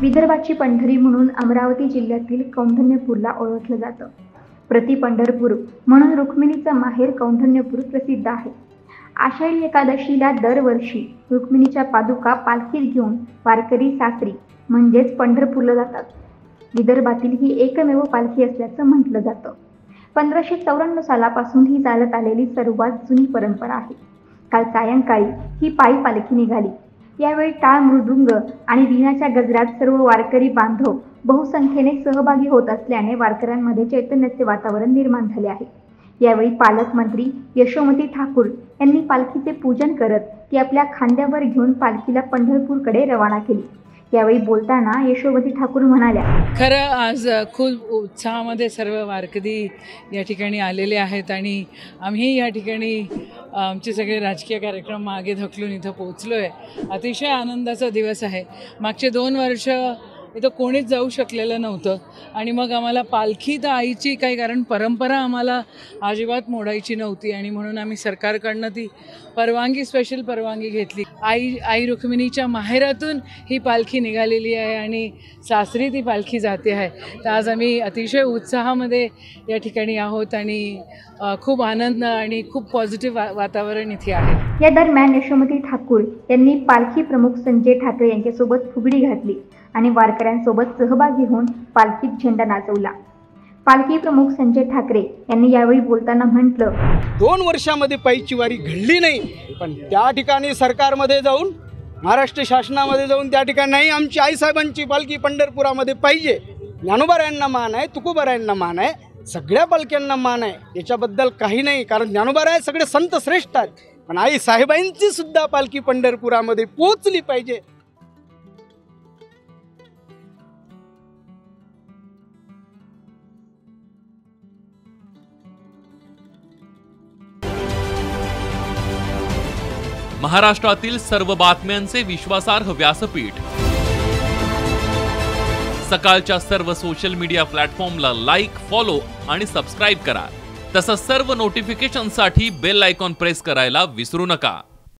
विदर्भाची पंढरी म्हणून अमरावती जिल्ह्यातील कौंढण्यपूरला ओळखलं जातं। प्रति पंढरपूर म्हणून रुक्मिणीचं माहेर कौंढण्यपूर प्रसिद्ध आहे। आषाढी एकादशीला दरवर्षी रुक्मिणीच्या पादुका पालखीत घेऊन वारकरी सासरी म्हणजेच पंढरपूरला जातात। विदर्भातील ही एकमेव पालखी असल्याचं म्हटलं जातं। 1594 सालापासून ही चालत आलेली सर्वात जुनी परंपरा आहे। काल सायंकाळी ही पायी पालखी निघाली। यावेळी टाळ मृदुंग आणि वीणाच्या गजरात सर्व वारकरी बांधव बहुसंख्येने सहभागी होत असल्याने वारकऱ्यांमध्ये चैतन्याचे वातावरण निर्माण झाले आहे। यावेळी पालकमंत्री यशोमती ठाकूर यांनी पालखीचे पूजन करत ती आपल्या खांद्यावर घेऊन पालखीला पंढरपूरकडे रवाना केली। यावेळी बोलताना यशोमती ठाकूर म्हणाल्या, खरं आज खूप उत्साहामध्ये सर्व वारकरी या ठिकाणी आलेले आहेत आणि आम्ही या ठिकाणी आमचे सगळे राजकीय कार्यक्रम मागे धकलून इथं पोहोचलो आहे। अतिशय आनंदाचा दिवस आहे। मागचे 2 वर्ष इथं कोणीच जाऊ शकलेलं नव्हतं आणि मग आम्हाला पालखी तर आईची काही, कारण परंपरा आम्हाला अजिबात मोडायची नव्हती आणि म्हणून आम्ही सरकारकडनं ती परवानगी, स्पेशल परवानगी घेतली। आई रुक्मिणीच्या माहेरातून ही पालखी निघालेली आहे आणि सासरी ती पालखी जाते आहे। तर आज आम्ही अतिशय उत्साहामध्ये या ठिकाणी आहोत आणि खूप आनंद आणि खूप पॉझिटिव्ह वातावरण इथे आहे। या दरम्यान यशोमती ठाकूर यांनी पालखी प्रमुख संजय ठाकरे यांच्यासोबत फुगडी घातली आणि वारकऱ्यांसोबत सहभागी होऊन पालखीत झेंडा नाचवला। पालखी प्रमुख संजय ठाकरे यांनी यावेळी बोलताना म्हटलं, 2 वर्षामध्ये पायीची वारी घडली नाही, पण त्या ठिकाणी सरकारमध्ये जाऊन, महाराष्ट्र शासनामध्ये जाऊन त्या ठिकाणी आमची आईसाहेबांची पालखी पंढरपुरामध्ये पाहिजे। ज्ञानोबाऱ्यांना मान आहे, तुकोबाऱ्यांना मान आहे, सगळ्या पालख्यांना मान आहे, याच्याबद्दल काही नाही, कारण ज्ञानोबाराय सगळे संत श्रेष्ठ आहेत, पण आई साहेबांची सुद्धा पालखी पंढरपुरामध्ये पोहोचली पाहिजे। महाराष्ट्रातील सर्व बातम्यांचे विश्वासार्ह व्यासपीठ सकाळच्या सर्व सोशल मीडिया प्लॅटफॉर्मला लाईक, फॉलो आणि सबस्क्राईब करा। तसंच सर्व नोटिफिकेशनसाठी बेल आयकॉन प्रेस करायला विसरू नका।